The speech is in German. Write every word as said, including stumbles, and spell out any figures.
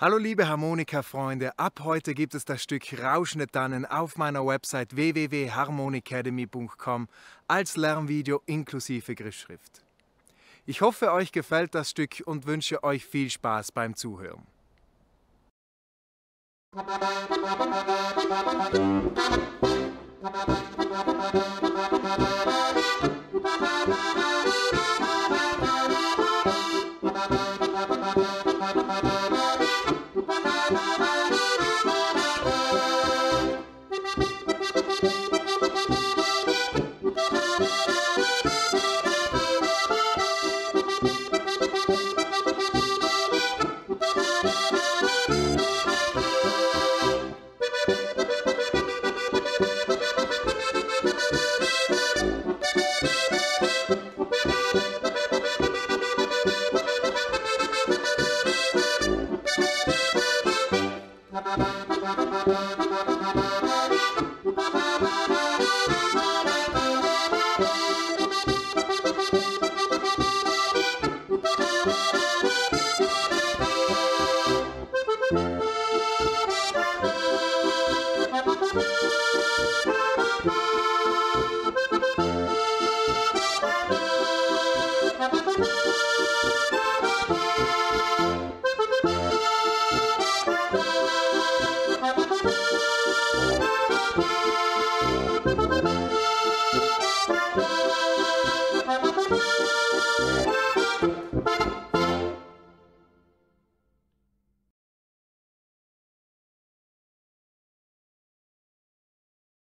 Hallo liebe Harmonika-Freunde, ab heute gibt es das Stück Rauschende Tannen auf meiner Website w w w punkt harmonicademy punkt com als Lernvideo inklusive Griffschrift. Ich hoffe, euch gefällt das Stück und wünsche euch viel Spaß beim Zuhören. Musik